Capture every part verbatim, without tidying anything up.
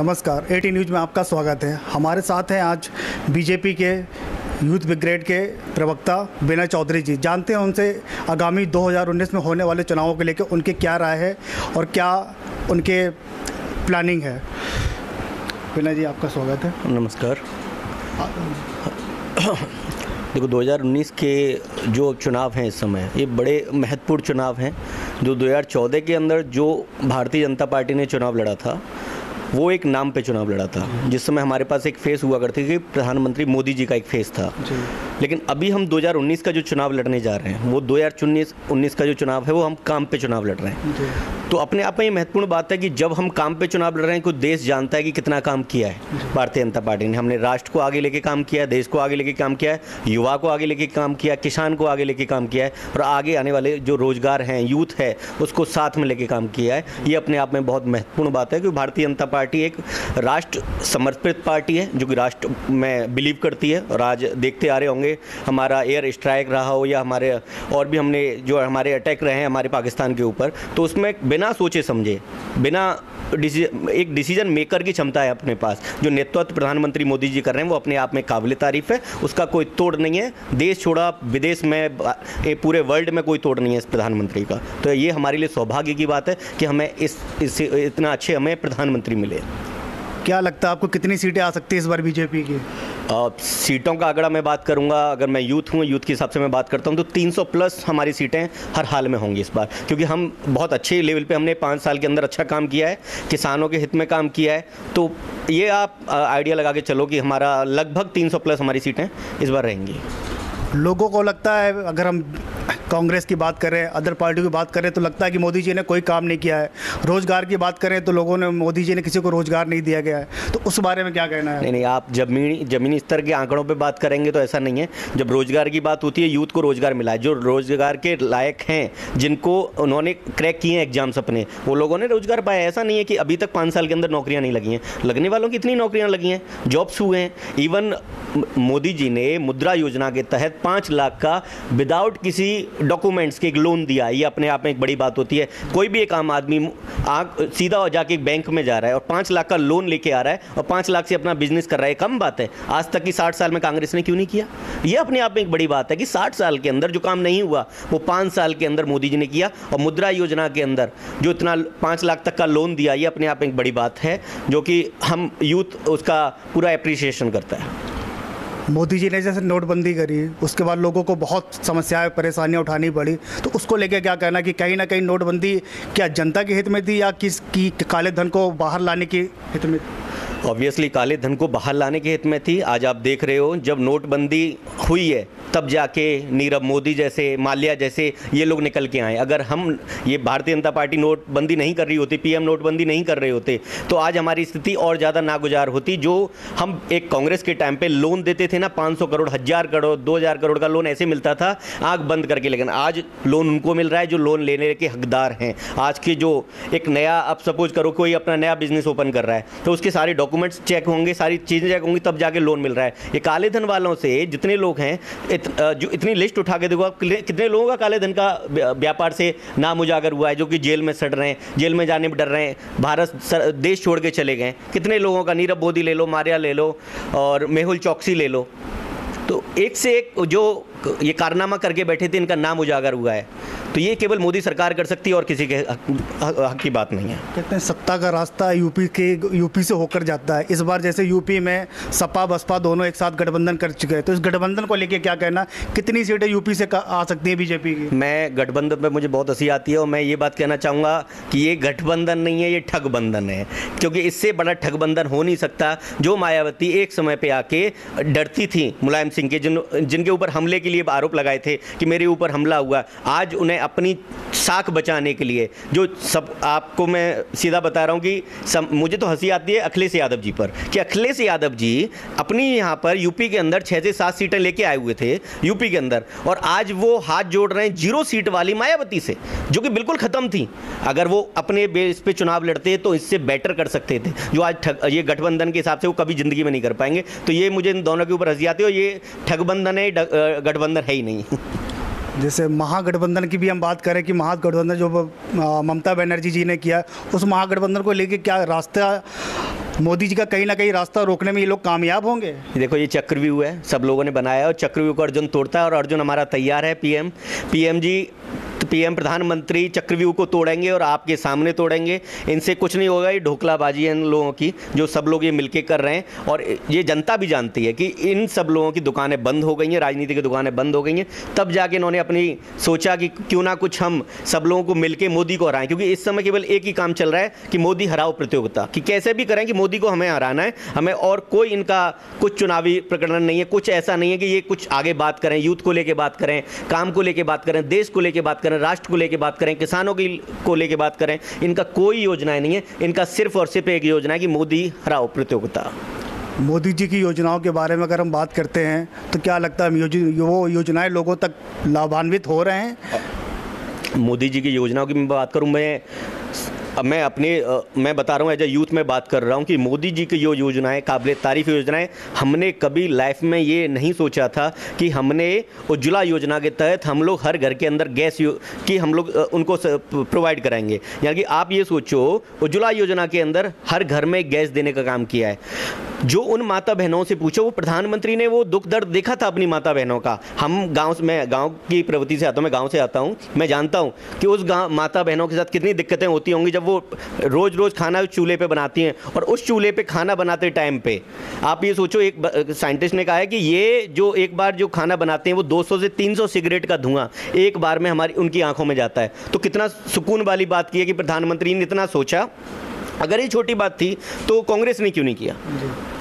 नमस्कार, eighty news में आपका स्वागत है। हमारे साथ हैं आज बीजेपी के यूथ ब्रिगेड के प्रवक्ता विनय चौधरी जी। जानते हैं उनसे आगामी दो हज़ार उन्नीस में होने वाले चुनावों को लेकर उनकी क्या राय है और क्या उनके प्लानिंग है। विनय जी, आपका स्वागत है। नमस्कार। देखो, दो हज़ार उन्नीस के जो चुनाव हैं इस समय, ये बड़े महत्वपूर्ण चुनाव हैं। जो दो हज़ार चौदह के अंदर जो भारतीय जनता पार्टी ने चुनाव लड़ा था, वो एक नाम पे चुनाव लड़ा था, जिस समय हमारे पास एक फेस हुआ करती थी, प्रधानमंत्री मोदी जी का एक फेस था। लेकिन अभी हम दो हज़ार उन्नीस का जो चुनाव लड़ने जा रहे हैं, वो दो हज़ार उन्नीस का जो चुनाव है वो हम काम पे चुनाव लड़ रहे हैं। तो अपने आप में ये महत्वपूर्ण बात है कि जब हम काम पे चुनाव लड़ रहे हैं, कोई देश जानता है कि कितना काम किया है भारतीय जनता पार्टी ने। हमने राष्ट्र को आगे लेके काम किया है, देश को आगे लेके काम किया है, युवा को आगे लेके काम किया, किसान को आगे लेके काम किया है, और आगे आने वाले जो रोजगार हैं, यूथ है, उसको साथ में लेके काम किया है। ये अपने आप में बहुत महत्वपूर्ण बात है कि भारतीय जनता पार्टी एक राष्ट्र समर्पित पार्टी है, जो कि राष्ट्र में बिलीव करती है। और आज देखते आ रहे होंगे, हमारा एयर स्ट्राइक रहा हो या हमारे और भी हमने जो हमारे अटैक रहे हैं हमारे पाकिस्तान के ऊपर, तो उसमें बिना सोचे समझे, बिना एक डिसीजन मेकर की क्षमता है अपने पास। जो नेतृत्व प्रधानमंत्री मोदी जी कर रहे हैं वो अपने आप में काबिल तारीफ है, उसका कोई तोड़ नहीं है। देश छोड़ा विदेश में, पूरे वर्ल्ड में कोई तोड़ नहीं है इस प्रधानमंत्री का। तो ये हमारे लिए सौभाग्य की बात है कि हमें इस, इस इतना अच्छे हमें प्रधानमंत्री मिले। क्या लगता है आपको, कितनी सीटें आ सकती है इस बार बीजेपी की? Uh, सीटों का आंकड़ा मैं बात करूंगा, अगर मैं यूथ हूँ, यूथ के हिसाब से मैं बात करता हूँ, तो तीन सौ प्लस हमारी सीटें हर हाल में होंगी इस बार, क्योंकि हम बहुत अच्छे लेवल पे हमने पाँच साल के अंदर अच्छा काम किया है, किसानों के हित में काम किया है। तो ये आप आइडिया लगा के चलो कि हमारा लगभग तीन सौ प्लस हमारी सीटें इस बार रहेंगी। लोगों को लगता है, अगर हम कांग्रेस की बात करें, अदर पार्टियों की बात करें, तो लगता है कि मोदी जी ने कोई काम नहीं किया है। रोज़गार की बात करें तो लोगों ने, मोदी जी ने किसी को रोज़गार नहीं दिया गया है, तो उस बारे में क्या कहना है? नहीं नहीं, आप जमीनी जमीनी स्तर के आंकड़ों पे बात करेंगे तो ऐसा नहीं है। जब रोज़गार की बात होती है, यूथ को रोज़गार मिला है, जो रोज़गार के लायक हैं, जिनको उन्होंने क्रैक किए हैं एग्जाम्स अपने, वो लोगों ने रोज़गार पाया। ऐसा नहीं है कि अभी तक पाँच साल के अंदर नौकरियाँ नहीं लगी हैं। लगने वालों की इतनी नौकरियाँ लगी हैं, जॉब्स हुए हैं। इवन मोदी जी ने मुद्रा योजना के तहत पाँच लाख का विदाउट किसी डॉक्यूमेंट्स के एक लोन दिया। ये अपने आप में एक बड़ी बात होती है। कोई भी एक आम आदमी सीधा जाके बैंक में जा रहा है और पाँच लाख का लोन लेके आ रहा है और पाँच लाख से अपना बिजनेस कर रहा है। कम बात है? आज तक की साठ साल में कांग्रेस ने क्यों नहीं किया? ये अपने आप में एक बड़ी बात है कि साठ साल के अंदर जो काम नहीं हुआ वो पाँच साल के अंदर मोदी जी ने किया। और मुद्रा योजना के अंदर जो इतना पाँच लाख तक का लोन दिया, ये अपने आप में एक बड़ी बात है, जो कि हम यूथ उसका पूरा एप्रिसिएशन करता है। मोदी जी ने जैसे नोटबंदी करी, उसके बाद लोगों को बहुत समस्याएं, परेशानियां उठानी पड़ी, तो उसको लेके क्या कहना कि कहीं ना कहीं नोटबंदी क्या जनता के हित में थी या किस की काले धन को बाहर लाने के हित में? ऑब्वियसली काले धन को बाहर लाने के हित में थी। आज आप देख रहे हो, जब नोटबंदी हुई है तब जाके नीरव मोदी जैसे, माल्या जैसे, ये लोग निकल के आए। अगर हम, ये भारतीय जनता पार्टी नोटबंदी नहीं कर रही होती, पीएम नोटबंदी नहीं कर रहे होते, तो आज हमारी स्थिति और ज़्यादा नागुजार होती। जो हम एक कांग्रेस के टाइम पे लोन देते थे ना, पाँच सौ करोड़, हज़ार करोड़, दो हज़ार करोड़ का लोन ऐसे मिलता था आँख बंद करके। लेकिन आज लोन उनको मिल रहा है जो लोन लेने के हकदार हैं। आज के जो एक नया, अब सपोज करो कोई अपना नया बिजनेस ओपन कर रहा है, तो उसके सारे डॉक्यूमेंट्स चेक होंगे, सारी चीज़ें चेक होंगी, तब जाके लोन मिल रहा है। ये काले धन वालों से जितने लोग हैं, जो इतनी लिस्ट उठा के देखो आप, कितने लोगों का काले धन का व्यापार से नाम उजागर हुआ है, जो कि जेल में सड़ रहे हैं, जेल में जाने में डर रहे हैं, भारत देश छोड़ के चले गए। कितने लोगों का, नीरव मोदी ले लो, माल्या ले लो और मेहुल चौकसी ले लो, तो एक से एक जो ये कारनामा करके बैठे थे, इनका नाम उजागर हुआ है। तो ये केवल मोदी सरकार कर सकती है और किसी के हक की बात नहीं है। कहते हैं सत्ता का रास्ता यूपी के यूपी से होकर जाता है। इस बार जैसे यूपी में सपा बसपा दोनों एक साथ गठबंधन कर चुके हैं, तो इस गठबंधन को लेके क्या कहना, कितनी सीटें यूपी से आ सकती है बीजेपी की? मैं गठबंधन पर मुझे बहुत हंसी आती है और मैं ये बात कहना चाहूँगा कि ये गठबंधन नहीं है, ये ठगबंधन है, क्योंकि इससे बड़ा ठगबंधन हो नहीं सकता। जो मायावती एक समय पर आके डरती थी मुलायम सिंह के, जिन जिनके ऊपर हमले के लिए आरोप लगाए थे कि मेरे ऊपर हमला हुआ, आज उन्हें अपनी साख बचाने के लिए, जो सब आपको मैं सीधा बता रहा हूं कि सब, मुझे तो हंसी आती है अखिलेश यादव जी पर कि अखिलेश यादव जी अपनी यहां पर यूपी के अंदर छः से सात सीटें लेके आए हुए थे यूपी के अंदर, और आज वो हाथ जोड़ रहे हैं जीरो सीट वाली मायावती से, जो कि बिल्कुल ख़त्म थी। अगर वो अपने बेस पे चुनाव लड़ते तो इससे बेटर कर सकते थे, जो आज ठग, ये गठबंधन के हिसाब से वो कभी ज़िंदगी में नहीं कर पाएंगे। तो ये मुझे इन दोनों के ऊपर हंसी आती है, और ये ठगबंधन है, गठबंधन है ही नहीं। जैसे महागठबंधन की भी हम बात करें कि महागठबंधन जो ममता बनर्जी जी ने किया, उस महागठबंधन को लेके क्या रास्ता मोदी जी का कहीं ना कहीं रास्ता रोकने में ये लोग कामयाब होंगे? देखो, ये चक्रव्यूह है, सब लोगों ने बनाया है और चक्रव्यूह को अर्जुन तोड़ता है और अर्जुन हमारा तैयार है। पीएम पीएम जी पीएम प्रधानमंत्री चक्रव्यूह को तोड़ेंगे और आपके सामने तोड़ेंगे। इनसे कुछ नहीं होगा, ये ढोकलाबाजी है इन लोगों की जो सब लोग ये मिलके कर रहे हैं। और ये जनता भी जानती है कि इन सब लोगों की दुकानें बंद हो गई हैं, राजनीति की दुकानें बंद हो गई हैं। तब जाके इन्होंने अपनी सोचा कि क्यों ना कुछ हम सब लोगों को मिलकर मोदी को हराएं, क्योंकि इस समय केवल एक ही काम चल रहा है कि मोदी हराओ प्रतियोगिता, कि कैसे भी करें कि मोदी को हमें हराना है हमें। और कोई इनका कुछ चुनावी प्रकरण नहीं है, कुछ ऐसा नहीं है कि ये कुछ आगे बात करें, यूथ को लेकर बात करें, काम को लेकर बात करें, देश को लेकर बात करें, राष्ट्र को लेके बात करें, किसानों की को लेके बात करें। इनका कोई योजनाएं नहीं है, इनका सिर्फ और सिर्फ एक योजना है कि मोदी हराओ प्रतियोगिता। मोदी जी की योजनाओं के बारे में अगर हम बात करते हैं तो क्या लगता है वो योजनाएं लोगों तक लाभान्वित हो रहे हैं? मोदी जी की योजनाओं की मैं बात करूं, मैं अब मैं अपने मैं बता रहा हूँ, एज ए यूथ में बात कर रहा हूँ कि मोदी जी की जो योजनाएं काबिल तारीफ योजनाएं, हमने कभी लाइफ में ये नहीं सोचा था कि हमने उज्ज्वला योजना के तहत हम लोग हर घर के अंदर गैस की हम लोग उनको प्रोवाइड कराएंगे। यानी कि आप ये सोचो, उज्ज्वला योजना के अंदर हर घर में गैस देने का काम किया है। जो उन माता बहनों से पूछो, वो प्रधानमंत्री ने वो दुख दर्द देखा था अपनी माता बहनों का। हम गांव से, मैं गांव की प्रवृत्ति से आता हूँ, मैं गांव से आता हूँ, मैं जानता हूँ कि उस गांव माता बहनों के साथ कितनी दिक्कतें होती होंगी जब वो रोज़ रोज़ खाना चूल्हे पे बनाती हैं। और उस चूल्हे पे खाना बनाते टाइम पे आप ये सोचो, एक साइंटिस्ट ने कहा है कि ये जो एक बार जो खाना बनाते हैं वो दो सौ से तीन सौ सिगरेट का धुआं एक बार में हमारी उनकी आँखों में जाता है। तो कितना सुकून वाली बात की है कि प्रधानमंत्री ने इतना सोचा। अगर ये छोटी बात थी तो कांग्रेस ने क्यों नहीं किया?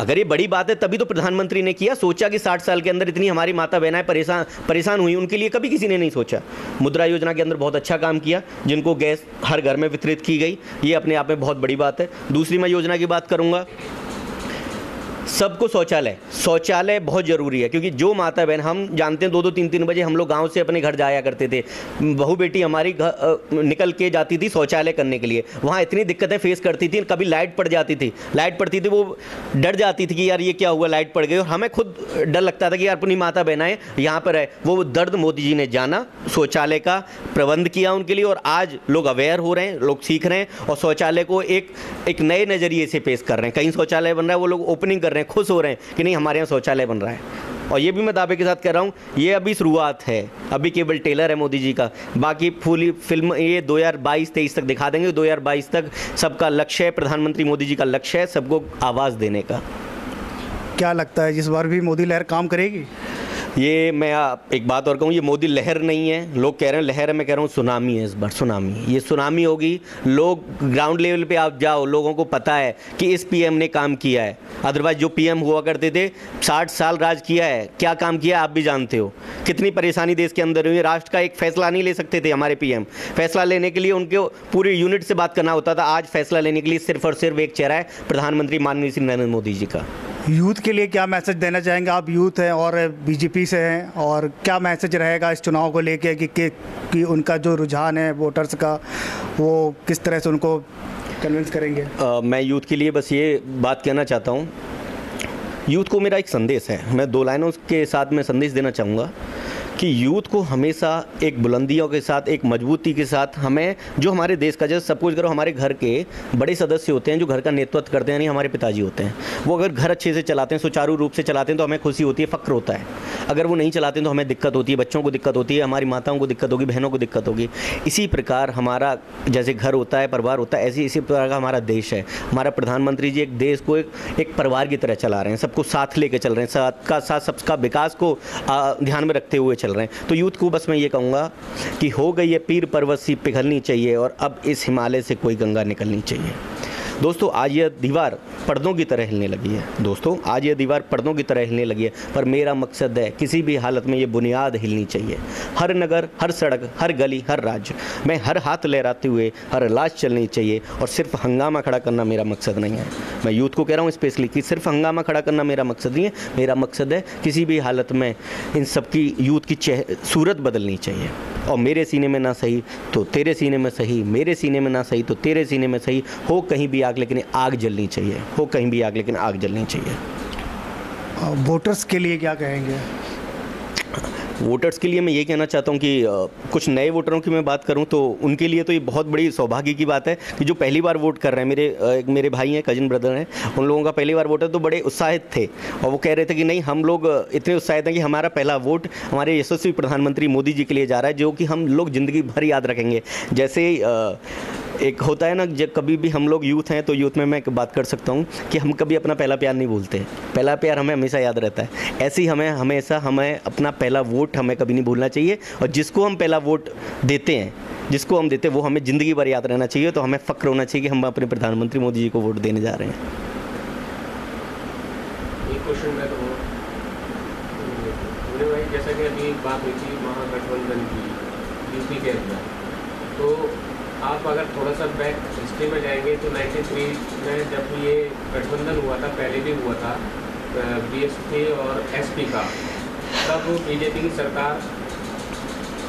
अगर ये बड़ी बात है तभी तो प्रधानमंत्री ने किया, सोचा कि साठ साल के अंदर इतनी हमारी माता बहनाएं परेशान परेशान हुई, उनके लिए कभी किसी ने नहीं सोचा। मुद्रा योजना के अंदर बहुत अच्छा काम किया, जिनको गैस हर घर में वितरित की गई, ये अपने आप में बहुत बड़ी बात है। दूसरी मैं योजना की बात करूँगा, सबको शौचालय शौचालय बहुत ज़रूरी है, क्योंकि जो माता बहन, हम जानते हैं दो दो तीन तीन बजे हम लोग गांव से अपने घर जाया करते थे, बहू बेटी हमारी निकल के जाती थी शौचालय करने के लिए, वहाँ इतनी दिक्कतें फेस करती थी। कभी लाइट पड़ जाती थी, लाइट पड़ती थी वो डर जाती थी कि यार ये क्या हुआ, लाइट पड़ गई, और हमें खुद डर लगता था कि यार अपनी माता बहनाएँ यहाँ पर है। वो दर्द मोदी जी ने जाना, शौचालय का प्रबंध किया उनके लिए, और आज लोग अवेयर हो रहे हैं, लोग सीख रहे हैं और शौचालय को एक एक नए नज़रिए से पेश कर रहे हैं। कहीं शौचालय बन रहा है, वो लोग ओपनिंग कर रहे हैं, खुश हो रहे हैं कि नहीं हमारे यहाँ शौचालय बन रहा है। और ये भी मैं दावे के साथ कह रहा हूँ, ये अभी शुरुआत है, अभी केवल टेलर है मोदी जी का, बाकी पूरी फिल्म ये दो हज़ार बाईस तेईस तक दिखा देंगे। दो हज़ार बाईस तक सबका लक्ष्य है, प्रधानमंत्री मोदी जी का लक्ष्य है सबको आवाज़ देने का। क्या लगता है जिस बार भी मोदी लहर काम करेगी? ये मैं आप एक बात और कहूँ, ये मोदी लहर नहीं है, लोग कह रहे हैं लहर है, मैं कह रहा हूँ सुनामी है इस बार, सुनामी। ये सुनामी होगी, लोग ग्राउंड लेवल पे आप जाओ, लोगों को पता है कि इस पीएम ने काम किया है। अदरवाइज जो पीएम हुआ करते थे, साठ साल राज किया है, क्या काम किया आप भी जानते हो, कितनी परेशानी देश के अंदर हुई। राष्ट्र का एक फैसला नहीं ले सकते थे हमारे पीएम, फैसला लेने के लिए उनके पूरे यूनिट से बात करना होता था। आज फैसला लेने के लिए सिर्फ और सिर्फ एक चेहरा है, प्रधानमंत्री माननीय श्री नरेंद्र मोदी जी का। यूथ के लिए क्या मैसेज देना चाहेंगे आप? यूथ हैं और बीजेपी से हैं, और क्या मैसेज रहेगा इस चुनाव को लेके कि, कि कि उनका जो रुझान है वोटर्स का, वो किस तरह से उनको कन्विंस करेंगे? आ, मैं यूथ के लिए बस ये बात कहना चाहता हूँ, यूथ को मेरा एक संदेश है, मैं दो लाइनों के साथ मैं संदेश देना चाहूँगा कि यूथ को हमेशा एक बुलंदियों के साथ, एक मजबूती के साथ, हमें जो हमारे देश का, जैसे सब कुछ करो, हमारे घर के बड़े सदस्य होते हैं जो घर का नेतृत्व करते हैं, यानी हमारे पिताजी होते हैं, वो अगर घर अच्छे से चलाते हैं, सुचारू रूप से चलाते हैं तो हमें खुशी होती है, फ़ख्र होता है। अगर वो नहीं चलाते हैं तो हमें दिक्कत होती है, बच्चों को दिक्कत होती है, हमारी माताओं को दिक्कत होगी, बहनों को दिक्कत होगी। इसी प्रकार हमारा जैसे घर होता है, परिवार होता है, ऐसी इसी प्रकार का हमारा देश है। हमारा प्रधानमंत्री जी एक देश को एक परिवार की तरह चला रहे हैं, सबको साथ लेकर चल रहे हैं, सबका साथ, सबका विकास को ध्यान में रखते हुए चल रहे हैं। तो यूथ को बस मैं ये कहूँगा कि हो गई है पीर पर्वत सी पिघलनी चाहिए, और अब इस हिमालय से कोई गंगा निकलनी चाहिए। दोस्तों, आज यह दीवार पर्दों की तरह हिलने लगी है, दोस्तों आज यह दीवार पर्दों की तरह हिलने लगी है, पर मेरा मकसद है किसी भी हालत में ये बुनियाद हिलनी चाहिए। हर नगर, हर सड़क, हर गली, हर राज्य में हर हाथ लहराते हुए हर लाश चलनी चाहिए, और सिर्फ हंगामा खड़ा करना मेरा मकसद नहीं है। मैं यूथ को कह रहा हूँ स्पेशली कि सिर्फ हंगामा खड़ा करना मेरा मकसद नहीं है, मेरा मकसद है किसी भी हालत में इन सबकी, यूथ की सूरत बदलनी चाहिए। और मेरे सीने में ना सही तो तेरे सीने में सही, मेरे सीने में ना सही तो तेरे सीने में सही, हो कहीं भी आग लेकिन आग जलनी चाहिए, हो कहीं भी आग लेकिन आग जलनी चाहिए। वोटर्स के लिए क्या कहेंगे? वोटर्स के लिए मैं ये कहना चाहता हूँ कि कुछ नए वोटरों की मैं बात करूँ तो उनके लिए तो ये बहुत बड़ी सौभाग्य की बात है कि जो पहली बार वोट कर रहे हैं, मेरे मेरे भाई हैं, कजिन ब्रदर हैं, उन लोगों का पहली बार वोट है तो बड़े उत्साहित थे और वो कह रहे थे कि नहीं, हम लोग इतने उत्साहित हैं कि हमारा पहला वोट हमारे यशस्वी प्रधानमंत्री मोदी जी के लिए जा रहा है, जो कि हम लोग ज़िंदगी भर याद रखेंगे। जैसे एक होता है ना, जब कभी भी हम लोग यूथ हैं तो यूथ में मैं एक बात कर सकता हूँ कि हम कभी अपना पहला प्यार नहीं भूलते, पहला प्यार हमें हमेशा याद रहता है। ऐसे ही हमें हमेशा हमें अपना पहला वोट हमें कभी नहीं भूलना चाहिए और जिसको हम पहला वोट देते हैं, जिसको हम देते हैं, वो हमें ज़िंदगी भर याद रहना चाहिए। तो हमें फ़ख्र होना चाहिए कि हम अपने प्रधानमंत्री मोदी जी को वोट देने जा रहे हैं। एक क्वेश्चन मैं तो मुझे भाई, जैसा कि अभी बात हुई थी महागठबंधन की यूपी के अंदर, तो आप अगर थोड़ा सा बैक हिस्ट्री में जाएंगे तो नाइन्टी थ्री में जब ये गठबंधन हुआ था, पहले भी हुआ था बीएसपी और एसपी का, तब बीजेपी की सरकार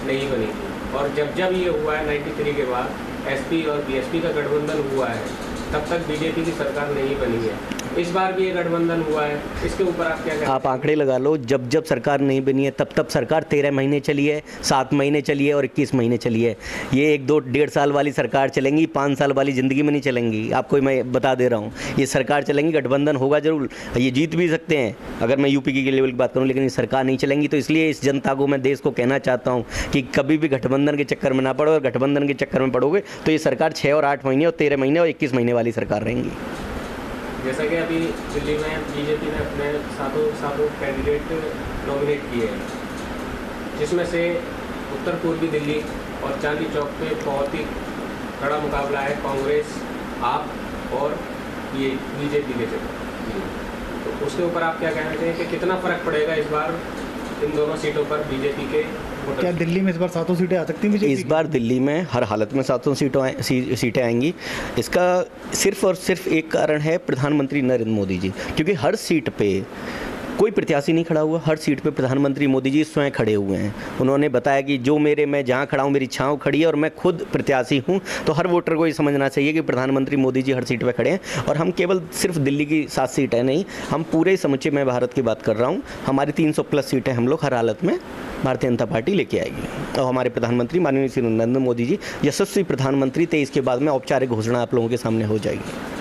नहीं बनी थी। और जब जब ये हुआ है नाइन्टी थ्री के बाद एसपी और बीएसपी का गठबंधन हुआ है, तब तक बीजेपी की सरकार नहीं बनी है। इस बार भी ये गठबंधन हुआ है, इसके ऊपर आप क्या कहते हैं? आप आंकड़े लगा लो, जब जब सरकार नहीं बनी है तब तब सरकार तेरह महीने चली है, सात महीने चली है और इक्कीस महीने चली है। ये एक दो डेढ़ साल वाली सरकार चलेंगी, पाँच साल वाली ज़िंदगी में नहीं चलेंगी। आपको मैं बता दे रहा हूँ, ये सरकार चलेंगी, गठबंधन होगा ज़रूर, ये जीत भी सकते हैं अगर मैं यूपी के लेवल की बात करूँ, लेकिन ये सरकार नहीं चलेंगी। तो इसलिए इस जनता को, मैं देश को कहना चाहता हूँ कि कभी भी गठबंधन के चक्कर में ना पड़ो, और गठबंधन के चक्कर में पड़ोगे तो ये सरकार छः और आठ महीने और तेरह महीने और इक्कीस महीने वाली सरकार रहेंगी। जैसा कि अभी दिल्ली में बीजेपी ने अपने सातों सातों कैंडिडेट नॉमिनेट किए हैं, जिसमें से उत्तर पूर्वी दिल्ली और चांदनी चौक पे बहुत ही कड़ा मुकाबला है कांग्रेस, आप और ये बीजेपी के साथ। तो उसके ऊपर आप क्या कहते हैं कि कितना फ़र्क पड़ेगा इस बार इन दोनों सीटों पर बीजेपी के? क्या दिल्ली में इस बार सातों सीटें आ सकती हैं बीजेपी? इस बार दिल्ली में हर हालत में सातों सीटों सी, सीटें आएंगी। इसका सिर्फ और सिर्फ एक कारण है प्रधानमंत्री नरेंद्र मोदी जी, क्योंकि हर सीट पे कोई प्रत्याशी नहीं खड़ा हुआ, हर सीट पे प्रधानमंत्री मोदी जी स्वयं खड़े हुए हैं। उन्होंने बताया कि जो मेरे मैं जहाँ खड़ा हूँ मेरी छाँव खड़ी है और मैं खुद प्रत्याशी हूँ। तो हर वोटर को ये समझना चाहिए कि प्रधानमंत्री मोदी जी हर सीट पे खड़े हैं। और हम केवल सिर्फ दिल्ली की सात सीट है नहीं, हम पूरे समूचे मैं भारत की बात कर रहा हूँ, हमारी तीन सौ प्लस सीटें हम लोग हर हालत में भारतीय जनता पार्टी लेके आएगी। और तो हमारे प्रधानमंत्री माननीय श्री नरेंद्र मोदी जी यशस्वी प्रधानमंत्री तेईस के बाद में औपचारिक घोषणा आप लोगों के सामने हो जाएगी।